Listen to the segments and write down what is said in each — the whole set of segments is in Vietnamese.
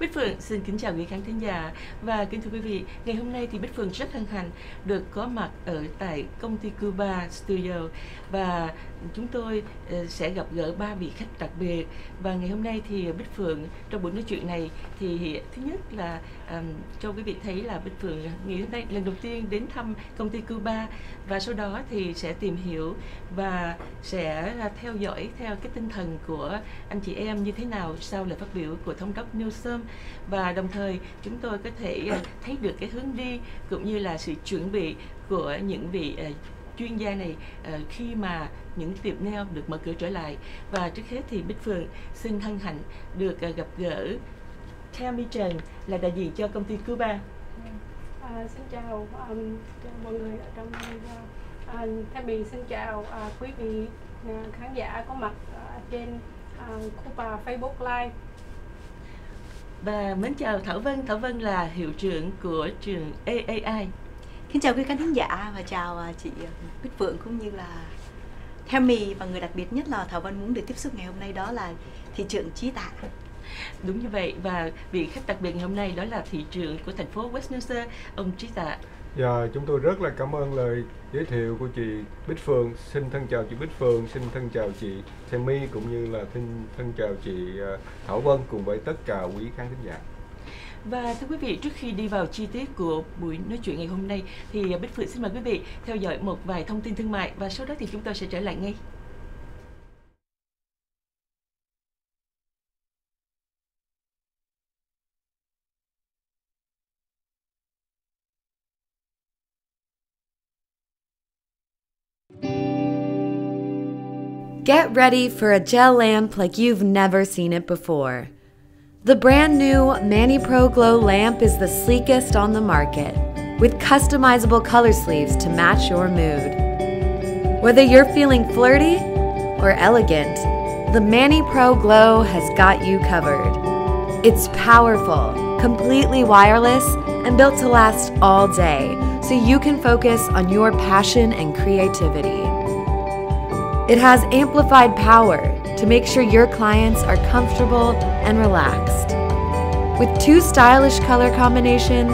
Bích Phượng xin kính chào quý khán thính giả và kính thưa quý vị, ngày hôm nay thì Bích Phượng rất hân hạnh được có mặt ở tại công ty Cuba Studio và chúng tôi sẽ gặp gỡ ba vị khách đặc biệt. Và ngày hôm nay thì Bích Phượng trong buổi nói chuyện này thì thứ nhất là cho quý vị thấy là Bích Phượng ngày hôm nay lần đầu tiên đến thăm công ty Cuba và sau đó thì sẽ tìm hiểu và sẽ theo dõi theo cái tinh thần của anh chị em như thế nào sau lời phát biểu của thống đốc Newsom, và đồng thời chúng tôi có thể thấy được cái hướng đi cũng như là sự chuẩn bị của những vị chuyên gia này khi mà những tiệm nail được mở cửa trở lại. Và trước hết thì Bích Phượng xin hân hạnh được gặp gỡ Thelmy Trần là đại diện cho công ty Cuba. Xin chào mọi người ở trong Thelmy, xin chào quý vị khán giả có mặt trên Cuba Facebook Live. Và mến chào Thảo Vân. Thảo Vân là hiệu trưởng của trường AAI. Kính chào quý khán thính giả và chào chị Bích Phượng cũng như là Thelmy, và người đặc biệt nhất là Thảo Vân muốn được tiếp xúc ngày hôm nay đó là thị trưởng Trí Tạ. Đúng như vậy, và vị khách đặc biệt ngày hôm nay đó là thị trưởng của thành phố Westminster, ông Trí Tạ. Dạ, chúng tôi rất là cảm ơn lời giới thiệu của chị Bích Phượng. Xin thân chào chị Bích Phượng, xin thân chào chị Thelmy cũng như là thân chào chị Thảo Vân cùng với tất cả quý khán thính giả. Và thưa quý vị, trước khi đi vào chi tiết của buổi nói chuyện ngày hôm nay thì Bích Phượng xin mời quý vị theo dõi một vài thông tin thương mại và sau đó thì chúng tôi sẽ trở lại ngay. Get ready for a gel lamp like you've never seen it before. The brand new Mani Pro Glo lamp is the sleekest on the market, with customizable color sleeves to match your mood. Whether you're feeling flirty or elegant, the Mani Pro Glo has got you covered. It's powerful, completely wireless, and built to last all day, so you can focus on your passion and creativity. It has amplified power to make sure your clients are comfortable and relaxed. With two stylish color combinations,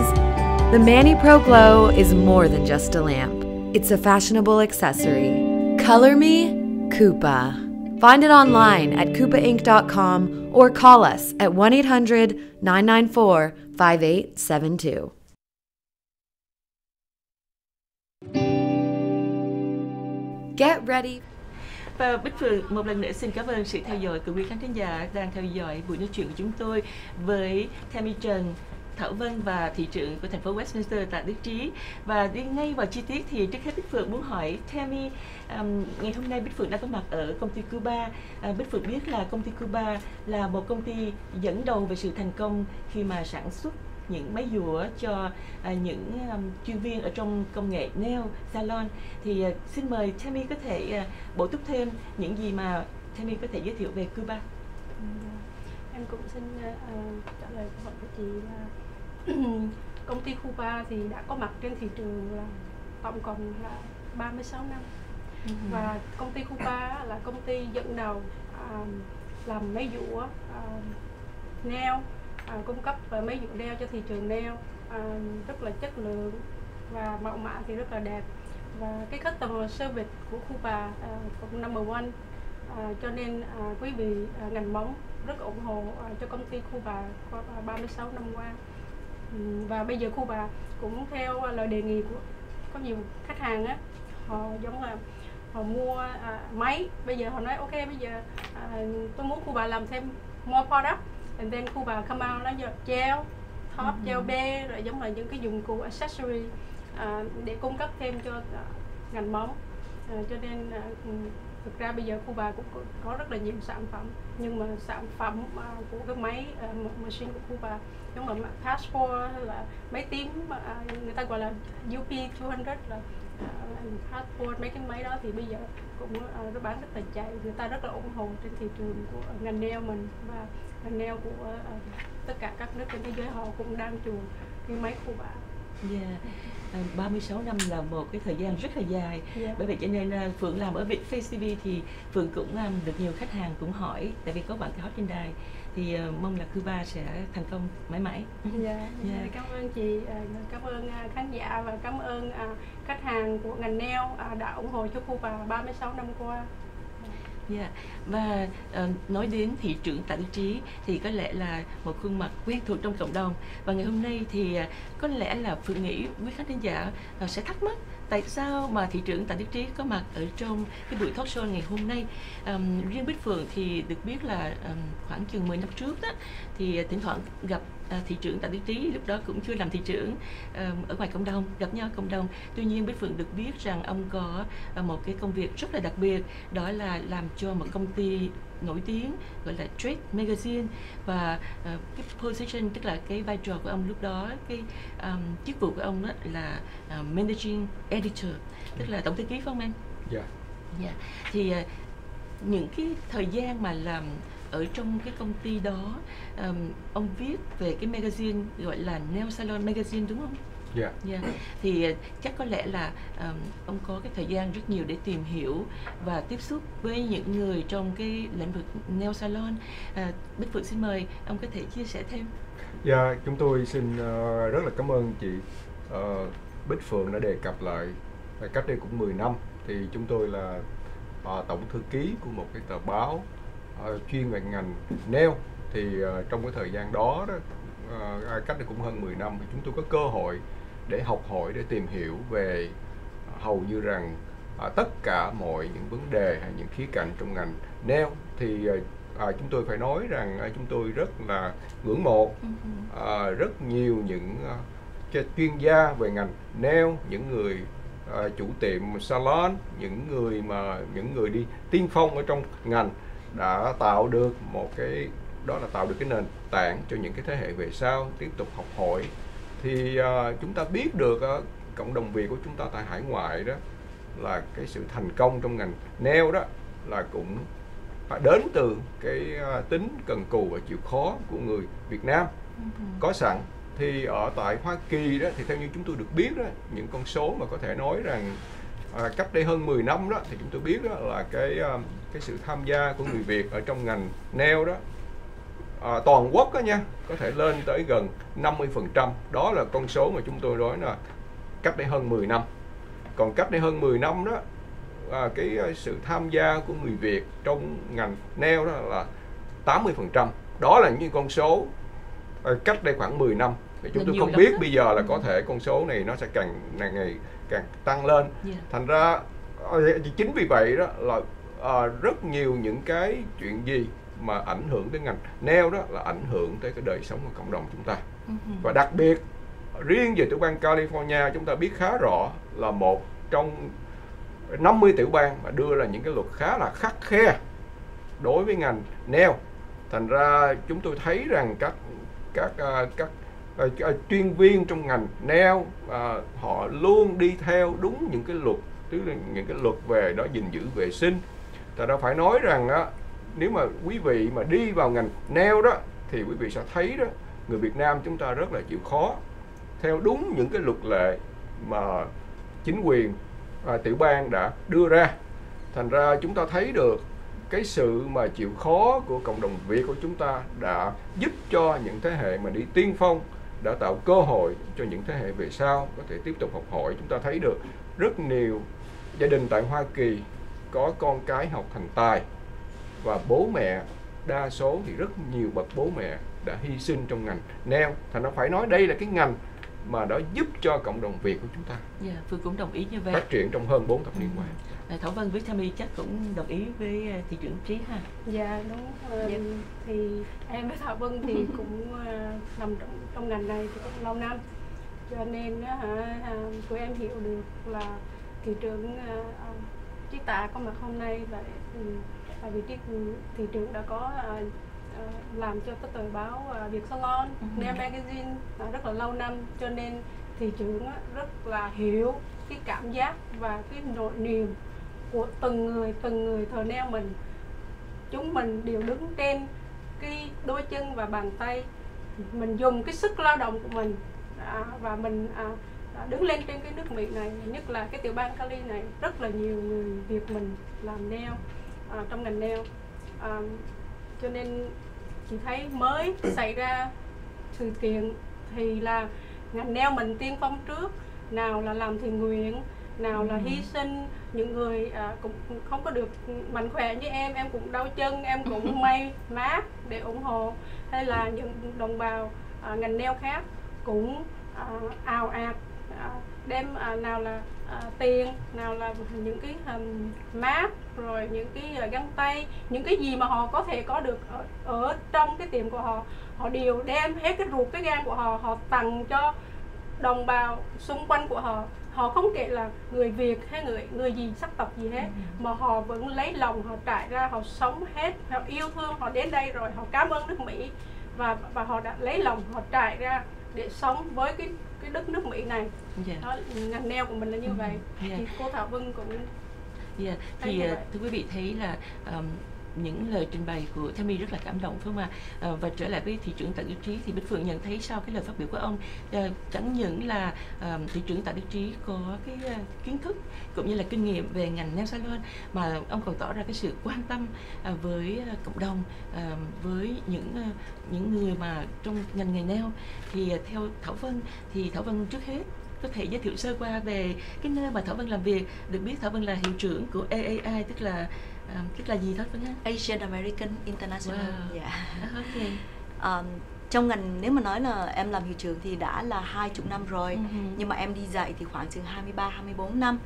the Mani Pro Glo is more than just a lamp. It's a fashionable accessory. Color me Kupa. Find it online at kupainc.com or call us at 1-800-994-5872. Get ready. Và Bích Phượng một lần nữa xin cảm ơn sự theo dõi của quý khán thính giả đang theo dõi buổi nói chuyện của chúng tôi với Thelmy Trần, Thảo Vân và thị trưởng của thành phố Westminster Tạ Đức Trí. Và đi ngay vào chi tiết thì trước hết Bích Phượng muốn hỏi Thelmy, ngày hôm nay Bích Phượng đã có mặt ở công ty Cuba. Bích Phượng biết là công ty Cuba là một công ty dẫn đầu về sự thành công khi mà sản xuất những máy dũa cho những chuyên viên ở trong công nghệ nail salon. Thì xin mời Thelmy có thể bổ túc thêm những gì mà Thelmy có thể giới thiệu về Cuba. Em cũng xin trả lời câu hỏi của chị là công ty Cuba thì đã có mặt trên thị trường là tổng cộng là 36 năm. Và công ty Cuba là công ty dẫn đầu làm máy dũa nail, cung cấp máy dụ nail cho thị trường nail rất là chất lượng và mẫu mã thì rất là đẹp, và cái customer service của Cuba cũng number one, cho nên quý vị ngành móng rất ủng hộ cho công ty Cuba qua 36 năm qua. Và bây giờ Cuba cũng theo lời đề nghị của có nhiều khách hàng á, họ giống là họ mua máy, bây giờ họ nói ok bây giờ tôi muốn Cuba làm thêm more product. And then Cuba come out nó gel top, gel bê, rồi giống là những cái dụng cụ accessory để cung cấp thêm cho ngành móng. Cho nên thực ra bây giờ Cuba cũng có rất là nhiều sản phẩm, nhưng mà sản phẩm của cái máy machine của Cuba giống là passport hay là máy tím, người ta gọi là UP200 là passport, mấy cái máy đó thì bây giờ cũng nó bán rất là chạy, người ta rất là ủng hộ trên thị trường của ngành nail mình, và ngành nail của tất cả các nước trên thế giới họ cũng đang chuộng cái máy Cuba. 36 năm là một cái thời gian rất là dài. Bởi vậy cho nên Phượng làm ở Viet-Face-TV thì Phượng cũng được nhiều khách hàng cũng hỏi, tại vì có bạn hot trên đài thì mong là Cuba sẽ thành công mãi mãi. Cảm ơn chị, cảm ơn khán giả và cảm ơn khách hàng của ngành nail đã ủng hộ cho Cuba 36 năm qua. Và nói đến thị trưởng Tạ Đức Trí thì có lẽ là một khuôn mặt quen thuộc trong cộng đồng. Và ngày hôm nay thì có lẽ là Phượng nghĩ quý khán giả sẽ thắc mắc tại sao mà thị trưởng Tạ Đức Trí có mặt ở trong cái buổi talk show ngày hôm nay. Riêng Bích Phượng thì được biết là khoảng chừng 10 năm trước đó, thì thỉnh thoảng gặp thị trưởng Tạ Đức Trí, lúc đó cũng chưa làm thị trưởng, ở ngoài cộng đồng, gặp nhau cộng đồng. Tuy nhiên Bích Phượng được biết rằng ông có một cái công việc rất là đặc biệt, đó là làm cho một công ty nổi tiếng gọi là Trade Magazine. Và cái position, tức là cái vai trò của ông lúc đó, cái chức vụ của ông đó là Managing Editor, tức là tổng thư ký, phải không anh? Dạ. Thì những cái thời gian mà làm ở trong cái công ty đó, ông viết về cái magazine gọi là Neo Salon magazine, đúng không? Dạ. Thì chắc có lẽ là ông có cái thời gian rất nhiều để tìm hiểu và tiếp xúc với những người trong cái lĩnh vực nail salon. Bích Phượng xin mời ông có thể chia sẻ thêm. Dạ, chúng tôi xin rất là cảm ơn chị Bích Phượng đã đề cập lại. Cách đây cũng 10 năm thì chúng tôi là tổng thư ký của một cái tờ báo chuyên về ngành nail. Thì trong cái thời gian đó, cách đây cũng hơn 10 năm thì chúng tôi có cơ hội để học hỏi, để tìm hiểu về hầu như rằng tất cả mọi những vấn đề hay những khía cạnh trong ngành nail. Thì chúng tôi phải nói rằng chúng tôi rất là ngưỡng mộ rất nhiều những chuyên gia về ngành nail, những người chủ tiệm salon, những người đi tiên phong ở trong ngành, đã tạo được một cái, đó là tạo được cái nền tảng cho những cái thế hệ về sau tiếp tục học hỏi. Thì chúng ta biết được cộng đồng Việt của chúng ta tại hải ngoại đó, là cái sự thành công trong ngành nail đó là cũng đến từ cái tính cần cù và chịu khó của người Việt Nam có sẵn. Thì ở tại Hoa Kỳ đó, thì theo như chúng tôi được biết đó, những con số mà có thể nói rằng cách đây hơn 10 năm đó, thì chúng tôi biết đó là cái sự tham gia của người Việt ở trong ngành nail đó, toàn quốc đó nha, có thể lên tới gần 50%. Đó là con số mà chúng tôi nói là cách đây hơn 10 năm. Còn cách đây hơn 10 năm đó, cái sự tham gia của người Việt trong ngành nail đó là 80%. Đó là những con số cách đây khoảng 10 năm. Thì chúng tôi không biết đó. Bây giờ là có thể con số này nó sẽ càng ngày càng tăng lên. Thành ra chính vì vậy đó là rất nhiều những cái chuyện gì mà ảnh hưởng tới ngành nail đó là ảnh hưởng tới cái đời sống của cộng đồng chúng ta. Và đặc biệt riêng về tiểu bang California, chúng ta biết khá rõ là một trong 50 tiểu bang mà đưa ra những cái luật khá là khắt khe đối với ngành nail. Thành ra chúng tôi thấy rằng các chuyên viên trong ngành nail họ luôn đi theo đúng những cái luật, tức là những cái luật về đó gìn giữ vệ sinh. Thành ra phải nói rằng á, nếu mà quý vị mà đi vào ngành nail đó thì quý vị sẽ thấy đó, người Việt Nam chúng ta rất là chịu khó theo đúng những cái luật lệ mà chính quyền tiểu bang đã đưa ra. Thành ra chúng ta thấy được cái sự mà chịu khó của cộng đồng Việt của chúng ta đã giúp cho những thế hệ mà đi tiên phong, đã tạo cơ hội cho những thế hệ về sau có thể tiếp tục học hỏi. Chúng ta thấy được rất nhiều gia đình tại Hoa Kỳ có con cái học thành tài, và bố mẹ, đa số thì rất nhiều bậc bố mẹ đã hy sinh trong ngành nail. Thành ra phải nói đây là cái ngành mà đã giúp cho cộng đồng Việt của chúng ta Phương cũng đồng ý như vậy, phát triển trong hơn 4 thập niên qua. Thảo Vân với Thelmy chắc cũng đồng ý với thị trưởng Trí ha? Dạ đúng. Thì em với Thảo Vân thì cũng nằm trong ngành này thì cũng lâu năm, cho nên tụi em hiểu được là thị trưởng Trí Tạ có mặt hôm nay là tại vì thị trưởng đã có làm cho cái tờ báo Viet Salon Nail Magazine rất là lâu năm, cho nên thị trưởng rất là hiểu cái cảm giác và cái nỗi niềm của từng người thợ nail mình. Chúng mình đều đứng trên cái đôi chân và bàn tay, mình dùng cái sức lao động của mình và mình đứng lên trên cái nước Mỹ này, nhất là cái tiểu bang Cali này, rất là nhiều người Việt mình làm nail trong ngành nail. Cho nên chị thấy mới xảy ra sự kiện thì là ngành nail mình tiên phong trước, nào là làm thiện nguyện, nào là hy sinh những người cũng không có được mạnh khỏe như em cũng đau chân, em cũng may mát để ủng hộ, hay là những đồng bào ngành nail khác cũng ào ạt đem nào là tiền, nào là những cái mát, rồi những cái găng tay, những cái gì mà họ có thể có được ở trong cái tiệm của họ, họ đều đem hết cái ruột cái gan của họ, họ tặng cho đồng bào xung quanh của họ. Họ không kể là người Việt hay người gì, sắc tộc gì hết, mà họ vẫn lấy lòng, họ trải ra, họ sống hết, họ yêu thương, họ đến đây rồi họ cảm ơn nước Mỹ, và họ đã lấy lòng, họ trải ra để sống với cái đất nước Mỹ này. Đó, ngành nail của mình là như vậy. Thì cô Thảo Vân cũng thì thưa quý vị thấy là những lời trình bày của Thelmy rất là cảm động, phải không ạ? Và trở lại với thị trưởng Tạ Đức Trí thì Bích Phượng nhận thấy sau cái lời phát biểu của ông, chẳng những là thị trưởng Tạ Đức Trí có cái kiến thức cũng như là kinh nghiệm về ngành nail salon, mà ông còn tỏ ra cái sự quan tâm với cộng đồng, với những người mà trong ngành nghề nail. Thì theo Thảo Vân thì Thảo Vân trước hết có thể giới thiệu sơ qua về cái nơi mà Thảo Vân làm việc. Được biết Thảo Vân là hiệu trưởng của AAI, tức là gì đó Vân ha? Asian American International. Trong ngành, nếu mà nói là em làm hiệu trưởng thì đã là 20 năm rồi, nhưng mà em đi dạy thì khoảng chừng 23-24 năm.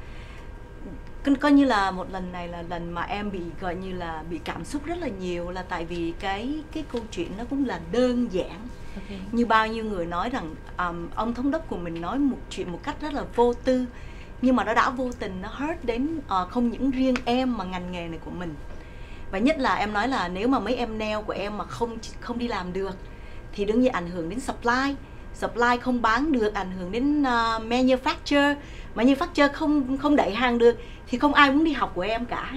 Coi như là một lần này là lần mà em bị gọi như là bị cảm xúc rất là nhiều, là tại vì cái câu chuyện nó cũng là đơn giản. Như bao nhiêu người nói rằng ông thống đốc của mình nói một chuyện một cách rất là vô tư, nhưng mà nó đã vô tình nó hurt đến không những riêng em mà ngành nghề này của mình. Và nhất là em nói là nếu mà mấy em nail của em mà không đi làm được thì đương nhiên ảnh hưởng đến supply không bán được, ảnh hưởng đến manufacture không đẩy hàng được thì không ai muốn đi học của em cả.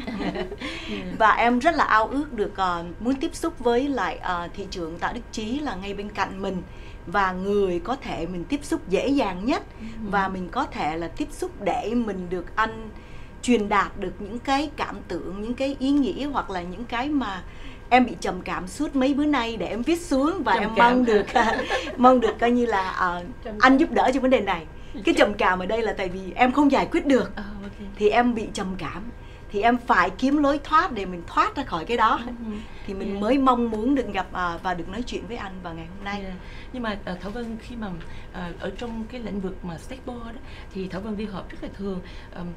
Và em rất là ao ước được muốn tiếp xúc với lại thị trưởng Tạ Đức Trí là ngay bên cạnh mình, và người có thể mình tiếp xúc dễ dàng nhất, và mình có thể là tiếp xúc để mình được anh truyền đạt được những cái cảm tưởng, những cái ý nghĩ, hoặc là những cái mà em bị trầm cảm suốt mấy bữa nay để em viết xuống, và trầm em mong được coi như là anh giúp đỡ cho vấn đề này. Cái trầm cảm ở đây là tại vì em không giải quyết được thì em bị trầm cảm, thì em phải kiếm lối thoát để mình thoát ra khỏi cái đó. Thì mình mới mong muốn được gặp và được nói chuyện với anh vào ngày hôm nay. Nhưng mà Thảo Vân khi mà ở trong cái lĩnh vực mà staple đó, thì Thảo Vân đi họp rất là thường.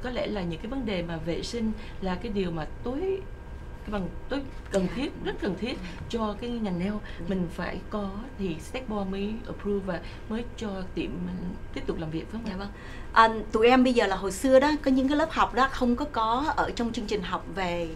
Có lẽ là những cái vấn đề mà vệ sinh là cái điều mà tối cần thiết, rất cần thiết cho cái ngành nail. Mình phải có thì staple mới approve và mới cho tiệm mình tiếp tục làm việc, phải không? Tụi em bây giờ là hồi xưa đó có những cái lớp học đó không có ở trong chương trình học về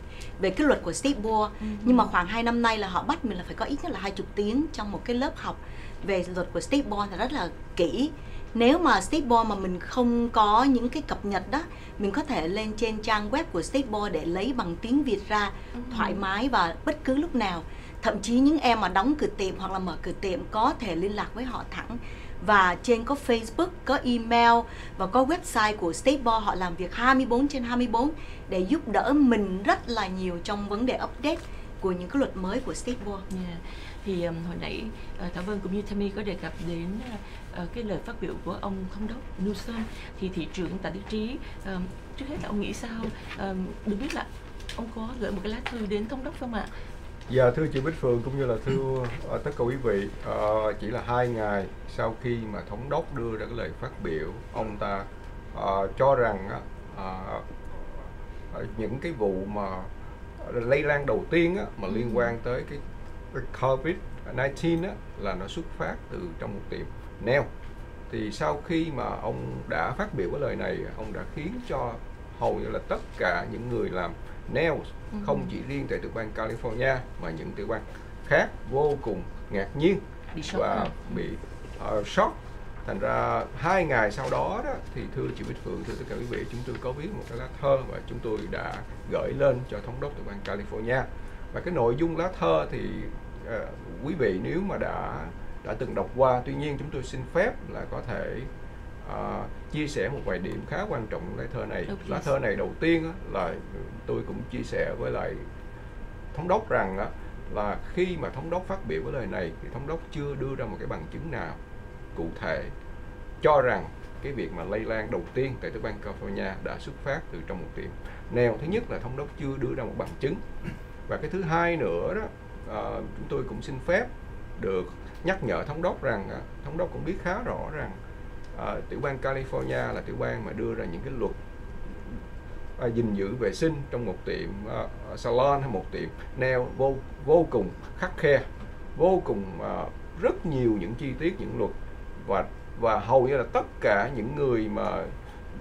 cái luật của staple, nhưng mà khoảng 2 năm nay là họ bắt mình là phải có ít nhất là 20 tiếng trong một cái lớp học về luật của staple là rất là kỹ. Nếu mà staple mà mình không có những cái cập nhật đó, mình có thể lên trên trang web của staple để lấy bằng tiếng Việt ra thoải mái và bất cứ lúc nào. Thậm chí những em mà đóng cửa tiệm hoặc là mở cửa tiệm có thể liên lạc với họ thẳng. Và trên có Facebook, có email và có website của staple, họ làm việc 24/24 để giúp đỡ mình rất là nhiều trong vấn đề update của những cái luật mới của staple. Thì hồi nãy Thảo Vân cũng như Thelmy có đề cập đến cái lời phát biểu của ông thống đốc Newsom, thì thị trưởng Tạ Đức Trí trước hết là ông nghĩ sao? Được biết là ông có gửi một cái lá thư đến thống đốc không ạ? Dạ, thưa chị Bích Phượng cũng như là thưa tất cả quý vị, chỉ là 2 ngày sau khi mà thống đốc đưa ra cái lời phát biểu, ông ta cho rằng những cái vụ mà lây lan đầu tiên mà liên quan tới cái COVID-19 là nó xuất phát từ trong một tiệm nail. Thì sau khi mà ông đã phát biểu cái lời này, ông đã khiến cho hầu như là tất cả những người làm nail, không chỉ riêng tại tiểu bang California mà những tiểu bang khác, vô cùng ngạc nhiên và bị shock. Thành ra 2 ngày sau đó, thì thưa chị Bích Phượng, thưa tất cả quý vị, chúng tôi có viết một cái lá thơ và chúng tôi đã gửi lên cho thống đốc tiểu bang California. Và cái nội dung lá thơ thì quý vị nếu mà đã từng đọc qua, tuy nhiên chúng tôi xin phép là có thể chia sẻ một vài điểm khá quan trọng của lá thơ này. Lá thơ này đầu tiên là tôi cũng chia sẻ với lại thống đốc rằng là khi mà thống đốc phát biểu cái lời này thì thống đốc chưa đưa ra một cái bằng chứng nào cụ thể cho rằng cái việc mà lây lan đầu tiên tại tiểu bang California đã xuất phát từ trong một tiệm nail. Thứ nhất là thống đốc chưa đưa ra một bằng chứng, và cái thứ hai nữa đó, chúng tôi cũng xin phép được nhắc nhở thống đốc rằng thống đốc cũng biết khá rõ rằng tiểu bang California là tiểu bang mà đưa ra những cái luật gìn giữ vệ sinh trong một tiệm salon hay một tiệm nail vô cùng khắt khe, vô cùng rất nhiều những chi tiết, những luật, và hầu như là tất cả những người mà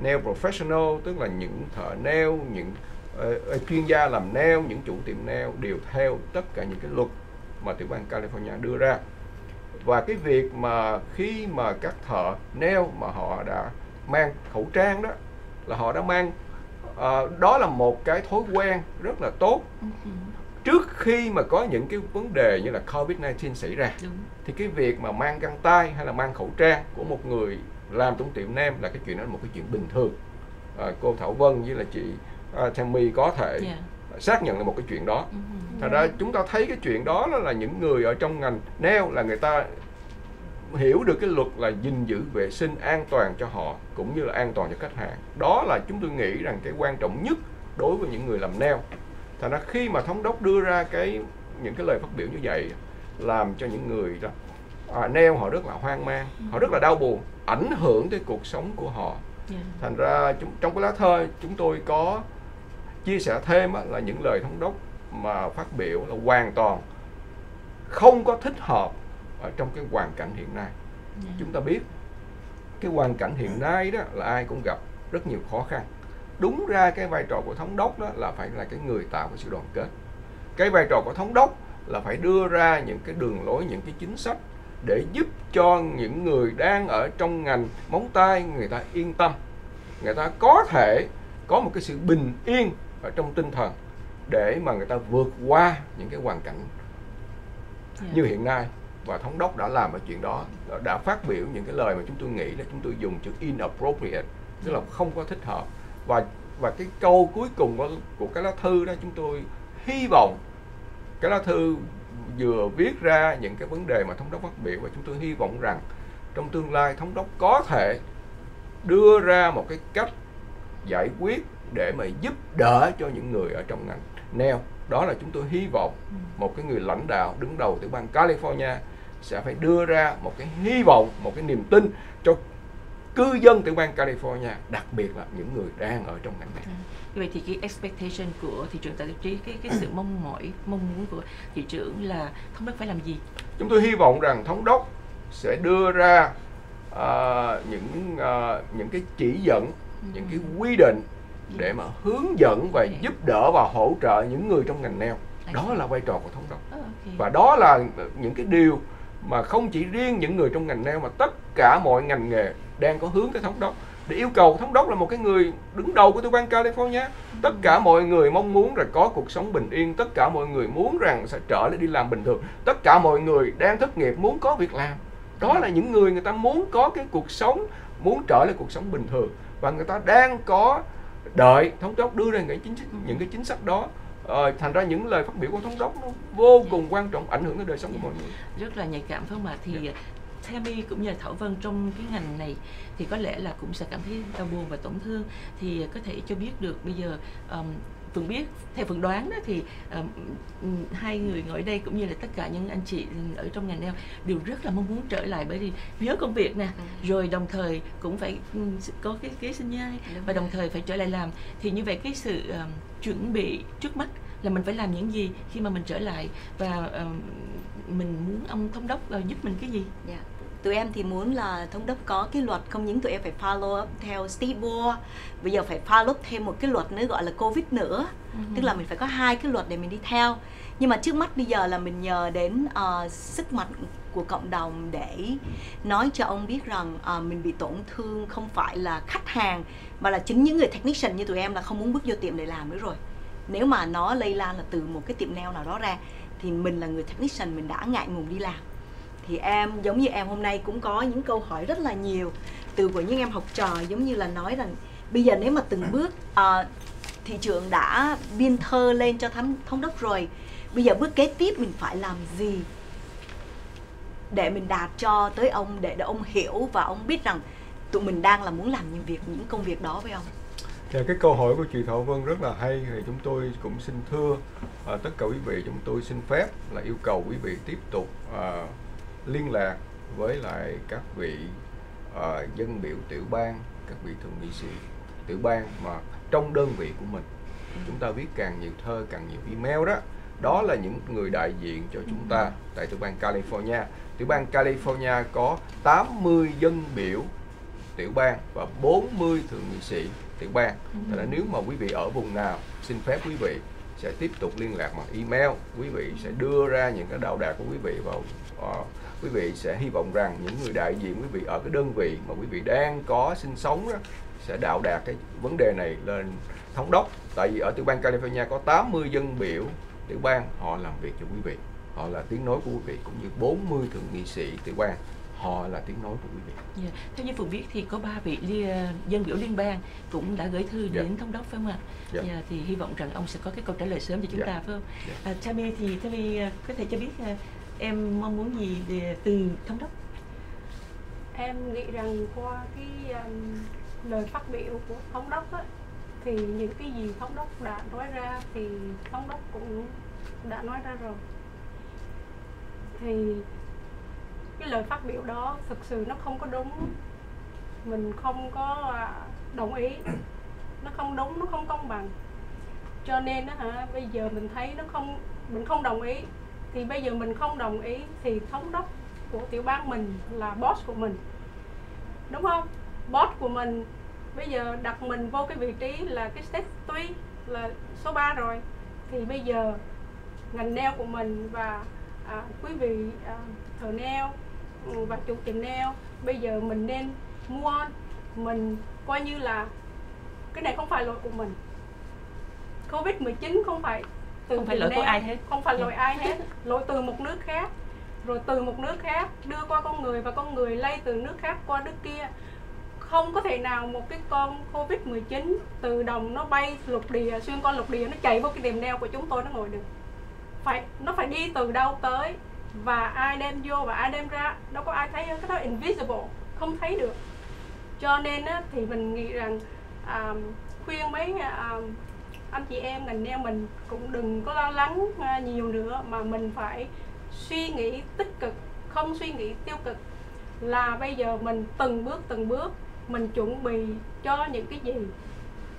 nail professional, tức là những thợ nail, những chuyên gia làm nail, những chủ tiệm nail đều theo tất cả những cái luật mà tiểu bang California đưa ra. Và cái việc mà khi mà các thợ nail mà họ đã mang khẩu trang đó, là họ đã mang đó là một cái thói quen rất là tốt trước khi mà có những cái vấn đề như là COVID-19 xảy ra. Đúng. Thì cái việc mà mang găng tay hay là mang khẩu trang của một người làm trong tiệm nail là cái chuyện đó là một cái chuyện bình thường. Cô Thảo Vân với là chị Thelmy có thể xác nhận là một cái chuyện đó. Thật ra chúng ta thấy cái chuyện đó là những người ở trong ngành nail là người ta hiểu được cái luật là gìn giữ vệ sinh an toàn cho họ cũng như là an toàn cho khách hàng. Đó là chúng tôi nghĩ rằng cái quan trọng nhất đối với những người làm nail. Thành ra khi mà thống đốc đưa ra những cái lời phát biểu như vậy làm cho những người đó, nail họ rất là hoang mang, họ rất là đau buồn, ảnh hưởng tới cuộc sống của họ. Thành ra trong cái lá thư chúng tôi có chia sẻ thêm là những lời thống đốc mà phát biểu là hoàn toàn không có thích hợp ở trong cái hoàn cảnh hiện nay. Chúng ta biết cái hoàn cảnh hiện nay đó là ai cũng gặp rất nhiều khó khăn. Đúng ra cái vai trò của thống đốc đó là phải là cái người tạo cái sự đoàn kết. Cái vai trò của thống đốc là phải đưa ra những cái đường lối, những cái chính sách để giúp cho những người đang ở trong ngành móng tay người ta yên tâm, người ta có thể có một cái sự bình yên ở trong tinh thần để mà người ta vượt qua những cái hoàn cảnh như hiện nay. Và thống đốc đã làm cái chuyện đó, đã phát biểu những cái lời mà chúng tôi nghĩ là chúng tôi dùng chữ inappropriate, tức là không có thích hợp. Và cái câu cuối cùng của cái lá thư đó, chúng tôi hy vọng cái lá thư vừa viết ra những cái vấn đề mà thống đốc phát biểu, và chúng tôi hy vọng rằng trong tương lai thống đốc có thể đưa ra một cái cách giải quyết để mà giúp đỡ cho những người ở trong ngành nail. Đó là chúng tôi hy vọng một cái người lãnh đạo đứng đầu tiểu bang California sẽ phải đưa ra một cái hy vọng, một cái niềm tin cho cư dân tiểu bang California, đặc biệt là những người đang ở trong ngành này. Vậy thì cái expectation của thị trưởng Tạ Đức Trí, cái sự mong muốn của thị trưởng là thống đốc phải làm gì? Chúng tôi hy vọng rằng thống đốc sẽ đưa ra những cái chỉ dẫn, những cái quy định để mà hướng dẫn và giúp đỡ và hỗ trợ những người trong ngành nail. Đó là vai trò của thống đốc. Và đó là những cái điều mà không chỉ riêng những người trong ngành nail mà tất cả mọi ngành nghề đang có hướng tới thống đốc, để yêu cầu thống đốc là một cái người đứng đầu của tiểu bang California. Tất cả mọi người mong muốn rằng có cuộc sống bình yên, tất cả mọi người muốn rằng sẽ trở lại đi làm bình thường, tất cả mọi người đang thất nghiệp muốn có việc làm. Đó là những người ta muốn có cái cuộc sống, muốn trở lại cuộc sống bình thường, và người ta đang có đợi thống đốc đưa ra những cái chính sách đó. Thành ra những lời phát biểu của thống đốc nó vô cùng quan trọng, ảnh hưởng đến đời sống của mọi người. Rất là nhạy cảm thôi mà. Thì Thelmy cũng như Thảo Vân trong cái ngành này thì có lẽ là cũng sẽ cảm thấy đau buồn và tổn thương. Thì có thể cho biết được bây giờ, Phượng biết, theo Phượng đoán đó thì hai người ngồi đây cũng như là tất cả những anh chị ở trong ngành nail đều rất là mong muốn trở lại, bởi vì nhớ công việc nè, rồi đồng thời cũng phải có cái kế sinh nhai và đồng thời phải trở lại làm. Thì như vậy cái sự chuẩn bị trước mắt là mình phải làm những gì khi mà mình trở lại, và mình muốn ông thống đốc giúp mình cái gì? Tụi em thì muốn là thống đốc có cái luật, không những tụi em phải follow up theo Steve Ball, bây giờ phải follow up thêm một cái luật nữa gọi là Covid nữa. Tức là mình phải có hai cái luật để mình đi theo. Nhưng mà trước mắt bây giờ là mình nhờ đến sức mạnh của cộng đồng để nói cho ông biết rằng mình bị tổn thương không phải là khách hàng, mà là chính những người technician như tụi em là không muốn bước vô tiệm để làm nữa rồi. Nếu mà nó lây lan là từ một cái tiệm nail nào đó ra thì mình là người technician, mình đã ngại ngùng đi làm. Thì em, giống như em hôm nay cũng có những câu hỏi rất là nhiều từ của những em học trò, giống như là nói rằng bây giờ nếu mà từng bước thị trưởng đã biên thơ lên cho thống đốc rồi, Bây giờ bước kế tiếp mình phải làm gì để mình đạt cho tới ông, để ông hiểu và ông biết rằng tụi mình đang là muốn làm những công việc đó với ông? Dạ, cái câu hỏi của chị Thảo Vân rất là hay, thì chúng tôi cũng xin thưa tất cả quý vị, chúng tôi xin phép là yêu cầu quý vị tiếp tục liên lạc với lại các vị dân biểu tiểu bang, các vị thượng nghị sĩ tiểu bang mà trong đơn vị của mình. Chúng ta viết càng nhiều thơ, càng nhiều email đó, đó là những người đại diện cho chúng ta tại tiểu bang California. Tiểu bang California có 80 dân biểu tiểu bang và 40 thượng nghị sĩ tiểu bang. Thế là nếu mà quý vị ở vùng nào, xin phép quý vị sẽ tiếp tục liên lạc bằng email. Quý vị sẽ đưa ra những cái đạo đạt của quý vị vào. Quý vị sẽ hy vọng rằng những người đại diện quý vị ở cái đơn vị mà quý vị đang có sinh sống đó, sẽ đạo đạt cái vấn đề này lên thống đốc. Tại vì ở tiểu bang California có 80 dân biểu tiểu bang, họ làm việc cho quý vị, họ là tiếng nói của quý vị, cũng như 40 thượng nghị sĩ tiểu bang, họ là tiếng nói của quý vị. Yeah. Theo như Phượng biết thì có 3 vị dân biểu liên bang cũng đã gửi thư đến thống đốc, phải không ạ? Thì hy vọng rằng ông sẽ có cái câu trả lời sớm cho chúng ta, phải không? Thelmy thì Thelmy có thể cho biết em mong muốn gì từ thống đốc? Em nghĩ rằng qua cái lời phát biểu của thống đốc á, thì những cái gì thống đốc đã nói ra thì thống đốc cũng đã nói ra rồi. Thì cái lời phát biểu đó thực sự nó không có đúng, mình không có đồng ý, nó không đúng, nó không công bằng. Cho nên đó, bây giờ mình thấy nó không, mình không đồng ý. Thì bây giờ mình không đồng ý thì thống đốc của tiểu bang mình là boss của mình, đúng không? Boss của mình bây giờ đặt mình vô cái vị trí là cái state tuy là số 3 rồi. Thì bây giờ ngành nail của mình và quý vị thợ nail và chủ tiệm nail, bây giờ mình nên move on. Mình coi như là cái này không phải lỗi của mình, Covid-19 không phải lỗi của ai hết, không phải lỗi ai hết, lỗi từ một nước khác, rồi từ một nước khác đưa qua con người, và con người lây từ nước khác qua nước kia. Không có thể nào một cái con Covid-19 từ đồng nó bay lục địa, xuyên con lục địa, nó chạy vô cái tiệm nail của chúng tôi nó ngồi được. Nó phải đi từ đâu tới, và ai đem vô và ai đem ra, đâu có ai thấy hết, cái đó invisible, không thấy được. Cho nên á, thì mình nghĩ rằng khuyên mấy anh chị em ngành nail mình cũng đừng có lo lắng nhiều nữa, mà mình phải suy nghĩ tích cực, không suy nghĩ tiêu cực. Là bây giờ mình từng bước mình chuẩn bị cho những cái gì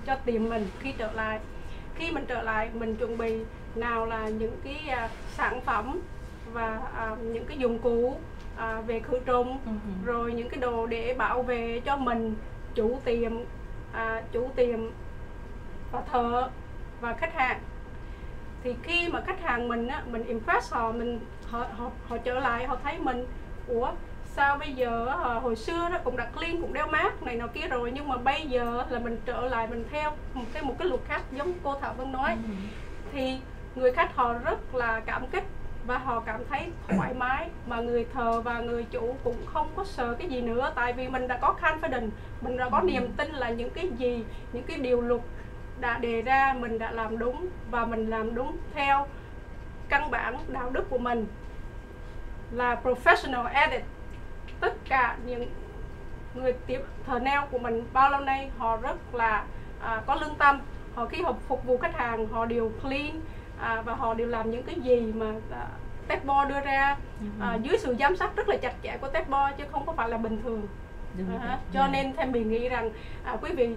cho tiệm mình khi trở lại. Khi mình trở lại mình chuẩn bị nào là những cái sản phẩm và những cái dụng cụ về khử trùng, rồi những cái đồ để bảo vệ cho mình, chủ tiệm và thợ và khách hàng. Thì khi mà khách hàng mình á, mình impress họ, họ trở lại, họ thấy mình, ủa sao bây giờ, hồi xưa nó cũng đã clean, cũng đeo mát này nọ kia rồi, nhưng mà bây giờ là mình trở lại, mình theo một cái luật khác giống cô Thảo Vân nói. Thì người khách họ rất là cảm kích và họ cảm thấy thoải mái, mà người thợ và người chủ cũng không có sợ cái gì nữa, tại vì mình đã có confidence, mình đã có niềm tin là những cái gì, những cái điều luật đã đề ra mình đã làm đúng, và mình làm đúng theo căn bản đạo đức của mình là professional ethics. Tất cả những người tiếp thợ nail của mình bao lâu nay họ rất là có lương tâm, họ khi họ phục vụ khách hàng họ đều clean và họ đều làm những cái gì mà Techboard đưa ra dưới sự giám sát rất là chặt chẽ của Techboard, chứ không có phải là bình thường. Cho nên Thelmy nghĩ rằng quý vị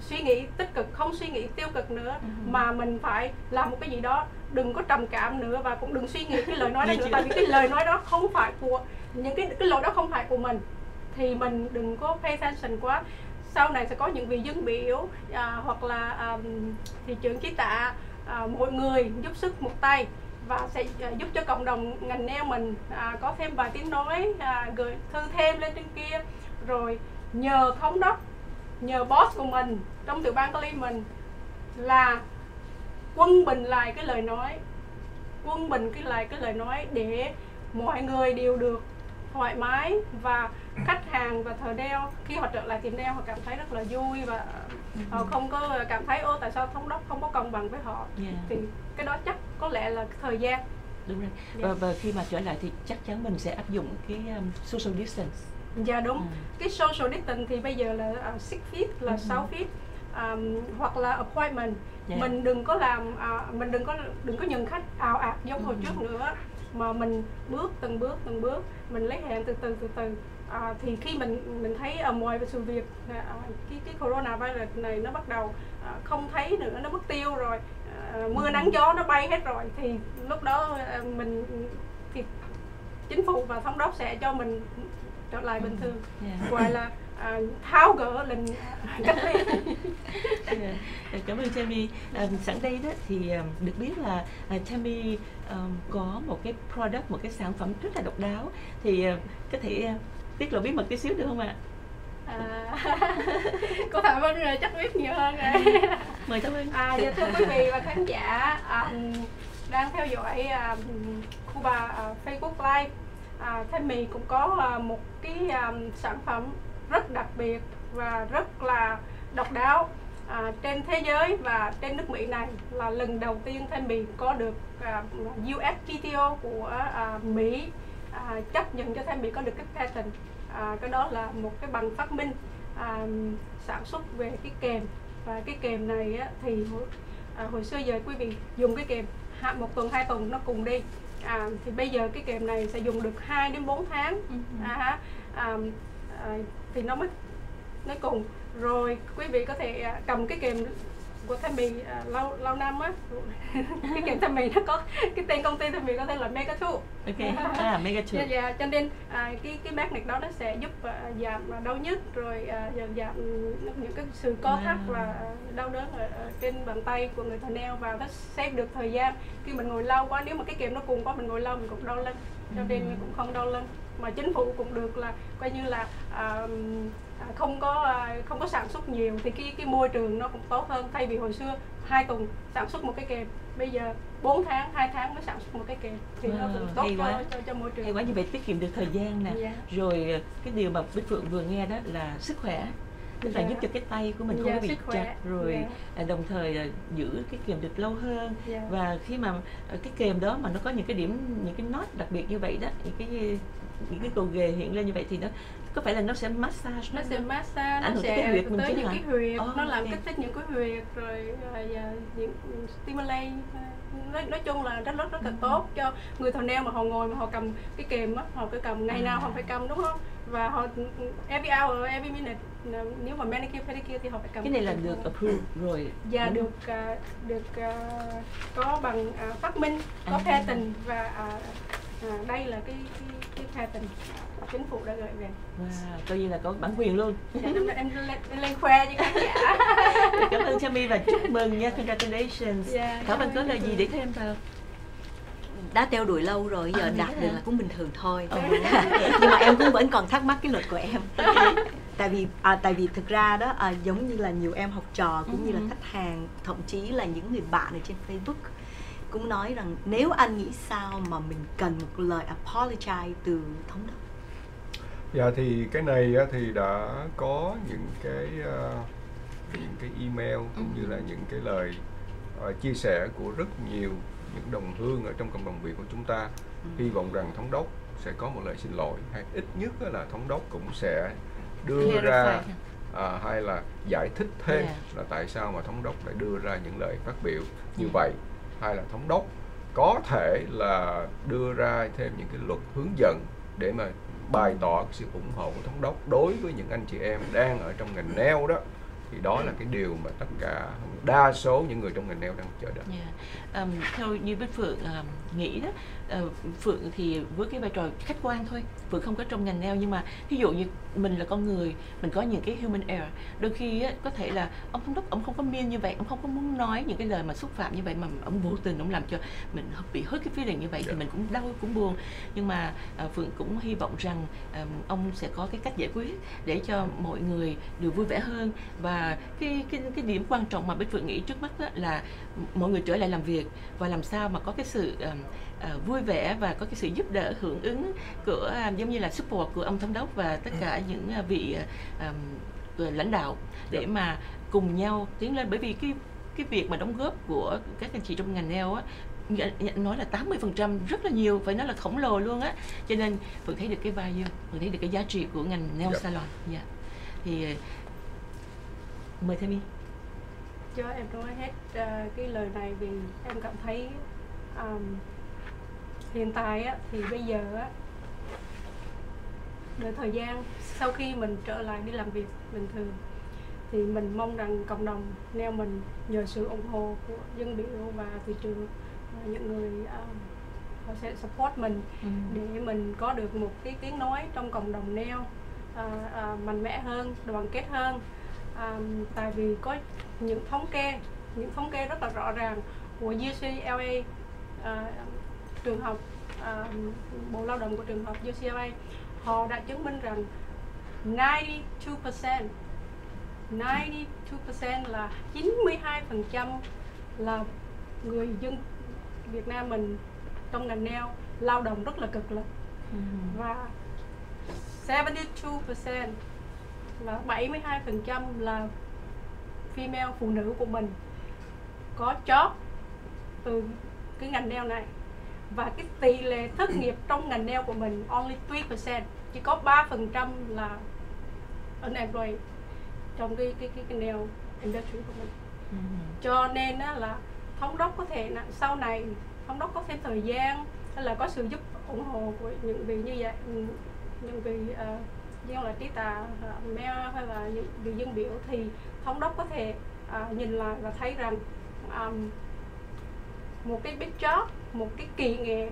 suy nghĩ tích cực, không suy nghĩ tiêu cực nữa, mà mình phải làm một cái gì đó, đừng có trầm cảm nữa, và cũng đừng suy nghĩ cái lời nói đó nữa, tại vì cái lời nói đó không phải của những cái lỗi đó không phải của mình. Thì mình đừng có pay attention quá. Sau này sẽ có những vị dân biểu hoặc là thị trưởng Chí Tạ, mọi người giúp sức một tay và sẽ giúp cho cộng đồng ngành nail mình có thêm vài tiếng nói, gửi thư thêm lên trên kia, rồi nhờ thống đốc, nhờ boss của mình trong tiểu bang Cali mình là quân bình lại cái lời nói, quân bình lại cái lời nói để mọi người đều được thoải mái, và khách hàng và thợ nail khi họ trở lại tiệm nail họ cảm thấy rất là vui, và họ không có cảm thấy ô tại sao thống đốc không có công bằng với họ. Thì cái đó chắc có lẽ là thời gian. Đúng rồi. Và khi mà trở lại thì chắc chắn mình sẽ áp dụng cái social distance. Dạ đúng. Cái social distance thì bây giờ là 6 feet, là 6 feet. Hoặc là appointment. Mình đừng có làm, mình đừng có nhận khách ào ạt giống hồi trước nữa, mà mình bước từng bước, mình lấy hẹn từ từ. Thì khi mình thấy mọi sự việc, cái coronavirus này nó bắt đầu không thấy nữa, nó mất tiêu rồi, mưa nắng gió nó bay hết rồi, thì lúc đó mình thì chính phủ và thống đốc sẽ cho mình trở lại bình thường, gọi là tháo gỡ lệnh cách ly. Cảm ơn Thelmy. Sẵn đây đó thì được biết là Thelmy có một cái product, một cái sản phẩm rất là độc đáo, thì có thể tiết lộ bí mật tí xíu được không ạ? Cô Thảo Vân rồi chắc biết nhiều hơn rồi. Mời Thảo Vân. Dạ, thưa quý vị và khán giả đang theo dõi Cuba Facebook Live, Thelmy cũng có một cái sản phẩm rất đặc biệt và rất là độc đáo trên thế giới và trên nước Mỹ này. Là lần đầu tiên Thelmy có được USPTO của Mỹ chấp nhận cho Thelmy có được cái patent. Cái đó là một cái bằng phát minh sản xuất về cái kềm. Và cái kềm này á, thì hồi xưa giờ quý vị dùng cái kềm 1 tuần 2 tuần nó cùng đi, thì bây giờ cái kềm này sẽ dùng được 2 đến 4 tháng. Thì nó mới cùng. Rồi quý vị có thể cầm cái kềm của Thelmy lâu năm á. Cái kèm Thelmy nó có cái tên công ty Thelmy có tên là Megatool. Megatool. Cho nên cái magnet đó nó sẽ giúp giảm đau nhức, rồi giảm những cái sự co thắt và đau đớn ở trên bàn tay của người thợ nail, và nó save được thời gian khi mình ngồi lâu quá. Nếu mà cái kèm nó cùng quá mình ngồi lâu mình cũng đau lưng, cho nên mình cũng không đau lưng. Mà chính phủ cũng được là coi như là không có sản xuất nhiều, thì cái môi trường nó cũng tốt hơn. Thay vì hồi xưa 2 tuần sản xuất một cái kèm, bây giờ 4 tháng 2 tháng mới sản xuất một cái kèm, thì nó cũng tốt cho môi trường. Hay quá, như vậy tiết kiệm được thời gian nè. Rồi cái điều mà Bích Phượng vừa nghe đó là sức khỏe, tức là giúp cho cái tay của mình không có bị chặt, rồi đồng thời giữ cái kềm được lâu hơn. Và khi mà cái kềm đó mà nó có những cái điểm, những cái nốt đặc biệt như vậy đó, những cái cầu ghề hiện lên như vậy, thì nó có phải là nó sẽ massage, nó sẽ tới những cái huyệt, nó làm kích thích những cái huyệt, rồi stimulate. Nói chung là rất là tốt cho người thợ nail mà họ ngồi mà họ cầm cái kềm á, họ cứ cầm ngày nào họ phải cầm, đúng không? Và họ every hour, every minute. Nếu mà manicure pedicure thì họ phải cầm cái này là được approve rồi. Dạ, được có bằng phát minh, có patent, và đây là cái patent chính phủ đã gửi về. Coi như là có bản quyền luôn. Dạ, đúng rồi, em lên khoe với khán giả. Cảm ơn Thelmy và chúc mừng nha. Congratulations. Cảm ơn. Có lời gì để thêm vào? Đã theo đuổi lâu rồi, giờ đạt được là cũng bình thường thôi. Nhưng mà em cũng vẫn còn thắc mắc cái luật của em. Tại vì thực ra đó, giống như là nhiều em học trò cũng như là khách hàng, thậm chí là những người bạn ở trên Facebook cũng nói rằng nếu anh nghĩ sao mà mình cần một lời apologize từ thống đốc. Dạ, thì cái này thì đã có những cái email cũng như là những cái lời chia sẻ của rất nhiều những đồng hương ở trong cộng đồng Việt của chúng ta. Hy vọng rằng thống đốc sẽ có một lời xin lỗi, hay ít nhất là thống đốc cũng sẽ đưa ra hay là giải thích thêm là tại sao mà thống đốc lại đưa ra những lời phát biểu như vậy, hay là thống đốc có thể là đưa ra thêm những cái luật hướng dẫn để mà bày tỏ sự ủng hộ của thống đốc đối với những anh chị em đang ở trong ngành nail đó. Thì đó là cái điều mà tất cả đa số những người trong ngành nail đang chờ đợi. Theo như Bích Phượng nghĩ đó, Phượng thì với cái vai trò khách quan thôi, Phượng không có trong ngành nail, nhưng mà ví dụ như mình là con người, mình có những cái human error. Đôi khi có thể là ông thống đốc, ông không có mean như vậy, ông không có muốn nói những cái lời mà xúc phạm như vậy, mà ông vô tình ông làm cho mình bị hurt cái feeling như vậy, thì mình cũng đau cũng buồn. Nhưng mà Phượng cũng hy vọng rằng ông sẽ có cái cách giải quyết để cho mọi người đều vui vẻ hơn. Và cái điểm quan trọng mà Bích Phượng nghĩ trước mắt là mọi người trở lại làm việc, và làm sao mà có cái sự vui vẻ và có cái sự giúp đỡ hưởng ứng của giống như là support của ông thống đốc và tất cả những vị lãnh đạo để mà cùng nhau tiến lên. Bởi vì cái việc mà đóng góp của các anh chị trong ngành nail nói là 80% rất là nhiều, phải nói là khổng lồ luôn á. Cho nên Phượng thấy được cái value, Phượng thấy được cái giá trị của ngành nail salon. Thì mời Thelmy. Cho em nói hết cái lời này vì em cảm thấy hiện tại á, thì bây giờ á, đợi thời gian sau khi mình trở lại đi làm việc bình thường thì mình mong rằng cộng đồng nail mình nhờ sự ủng hộ của dân biểu và thị trường và những người họ sẽ support mình để mình có được một cái tiếng nói trong cộng đồng nail mạnh mẽ hơn, đoàn kết hơn. Tại vì có những thống kê rất là rõ ràng của UCLA, trường học Bộ Lao động của trường học UCLA, họ đã chứng minh rằng 92% là 92% là người dân Việt Nam mình trong ngành nail lao động rất là cực lực, và 72% là 72% là female, phụ nữ của mình có job từ cái ngành nail này. Và cái tỷ lệ thất nghiệp trong ngành nail của mình only 3%, chỉ có 3% là unemployed trong cái nail industry của mình. Cho nên là thống đốc có thể sau này thống đốc có thêm thời gian hay là có sự giúp ủng hộ của những vị như vậy, những vị như là Trí Tà, Mel hay là những vị dân biểu, thì thống đốc có thể nhìn lại và thấy rằng một cái big job, một cái kỳ nghề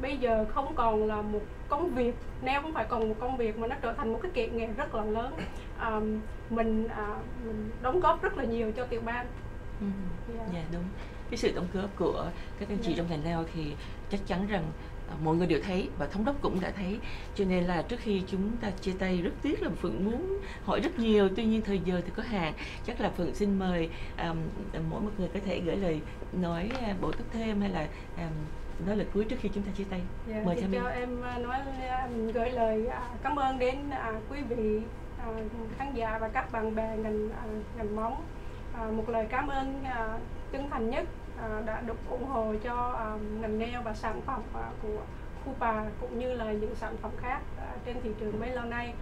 bây giờ không còn là một công việc, nail không phải còn một công việc mà nó trở thành một cái kỳ nghề rất là lớn. Mình đóng góp rất là nhiều cho tiểu bang. Đúng, cái sự đóng góp của các anh chị trong ngành nail thì chắc chắn rằng mọi người đều thấy và thống đốc cũng đã thấy. Cho nên là trước khi chúng ta chia tay, rất tiếc là Phượng muốn hỏi rất nhiều, tuy nhiên thời giờ thì có hạn. Chắc là Phượng xin mời mỗi một người có thể gửi lời nói bổ túc thêm hay là nói lời cuối trước khi chúng ta chia tay. Mời cho mình. Em nói em gửi lời cảm ơn đến quý vị khán giả và các bạn bè ngành móng. Một lời cảm ơn chân thành nhất đã được ủng hộ cho ngành nail và sản phẩm của Kupa cũng như là những sản phẩm khác trên thị trường mấy lâu nay.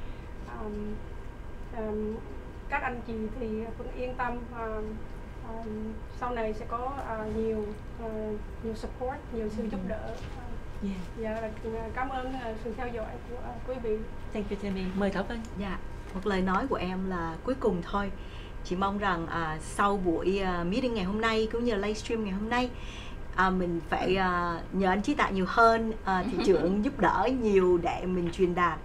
Các anh chị thì cũng yên tâm, sau này sẽ có nhiều support, nhiều sự giúp đỡ. Cảm ơn sự theo dõi của quý vị. Thank you Thelmy. Mời Thảo Vân. Một lời nói của em là cuối cùng thôi. Chị mong rằng sau buổi meeting ngày hôm nay cũng như livestream ngày hôm nay, mình phải nhờ anh Trí Tạ nhiều hơn, thị trưởng giúp đỡ nhiều để mình truyền đạt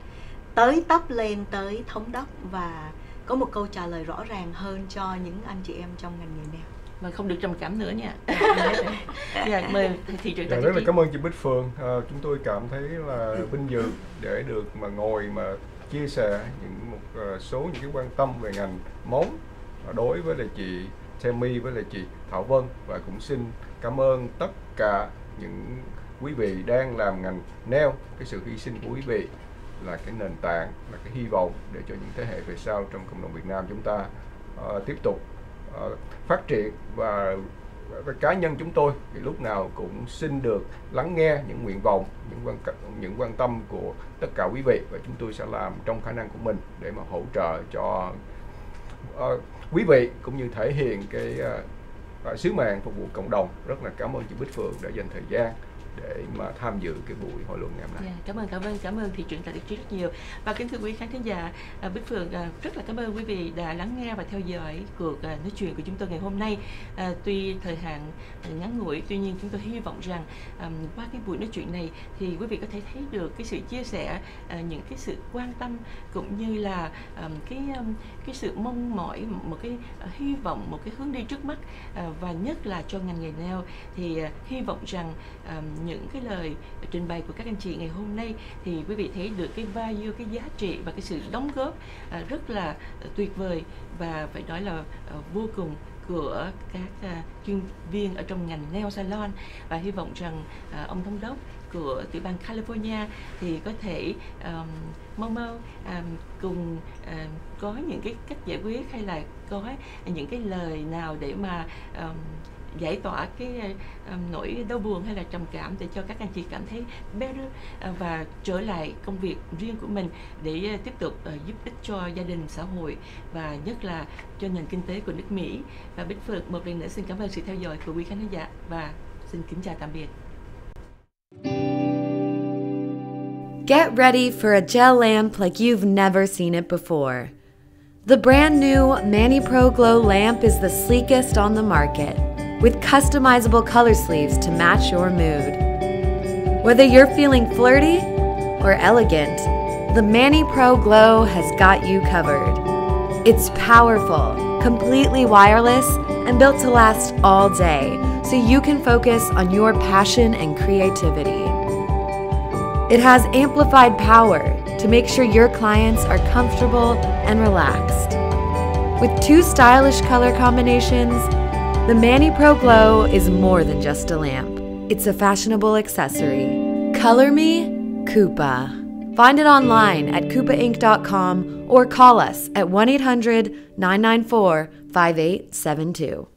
tới tấp lên tới thống đốc và có một câu trả lời rõ ràng hơn cho những anh chị em trong ngành nghề nail. Mà không được trầm cảm nữa nha. Mời thị trưởng. Rất là cảm ơn chị Bích Phượng. Chúng tôi cảm thấy là vinh dự để được mà ngồi mà chia sẻ một số những cái quan tâm về ngành móng đối với là chị Thelmy với là chị Thảo Vân, và cũng xin cảm ơn tất cả những quý vị đang làm ngành nail. Cái sự hy sinh của quý vị là cái nền tảng, là cái hy vọng để cho những thế hệ về sau trong cộng đồng Việt Nam chúng ta tiếp tục phát triển, và cá nhân chúng tôi thì lúc nào cũng xin được lắng nghe những nguyện vọng, những quan tâm của tất cả quý vị, và chúng tôi sẽ làm trong khả năng của mình để mà hỗ trợ cho quý vị cũng như thể hiện cái sứ mệnh phục vụ cộng đồng. Rất là cảm ơn chị Bích Phượng đã dành thời gian để mà tham dự cái buổi hội luận ngày hôm nay. Cảm ơn thị trưởng Tạ Đức Trí rất nhiều. Và kính thưa quý khán thính giả, Bích Phượng rất là cảm ơn quý vị đã lắng nghe và theo dõi cuộc nói chuyện của chúng tôi ngày hôm nay. Tuy thời hạn ngắn ngủi, tuy nhiên chúng tôi hy vọng rằng qua cái buổi nói chuyện này thì quý vị có thể thấy được cái sự chia sẻ, những cái sự quan tâm cũng như là cái sự mong mỏi, một cái hy vọng, một cái hướng đi trước mắt, và nhất là cho ngành nghề nail thì hy vọng rằng những cái lời trình bày của các anh chị ngày hôm nay thì quý vị thấy được cái value, cái giá trị và cái sự đóng góp rất là tuyệt vời và phải nói là vô cùng của các chuyên viên ở trong ngành nail salon. Và hy vọng rằng ông thống đốc của tiểu bang California thì có thể mau mau có những cái cách giải quyết hay là có những cái lời nào để mà giải tỏa cái nỗi đau buồn hay là trầm cảm để cho các anh chị cảm thấy better và trở lại công việc riêng của mình để tiếp tục giúp ích cho gia đình, xã hội và nhất là cho nền kinh tế của nước Mỹ. Và Bích Phượng một lần nữa xin cảm ơn sự theo dõi của quý khán giả và xin kính chào tạm biệt. Get ready for a gel lamp like you've never seen it before. The brand new Mani Pro Glo lamp is the sleekest on the market, with customizable color sleeves to match your mood. Whether you're feeling flirty or elegant, the Mani Pro Glo has got you covered. It's powerful, completely wireless, and built to last all day, so you can focus on your passion and creativity. It has amplified power to make sure your clients are comfortable and relaxed. With two stylish color combinations, the Mani Pro Glo is more than just a lamp. It's a fashionable accessory. Color me Kupa. Find it online at kupainc.com or call us at 1-800-994-5872.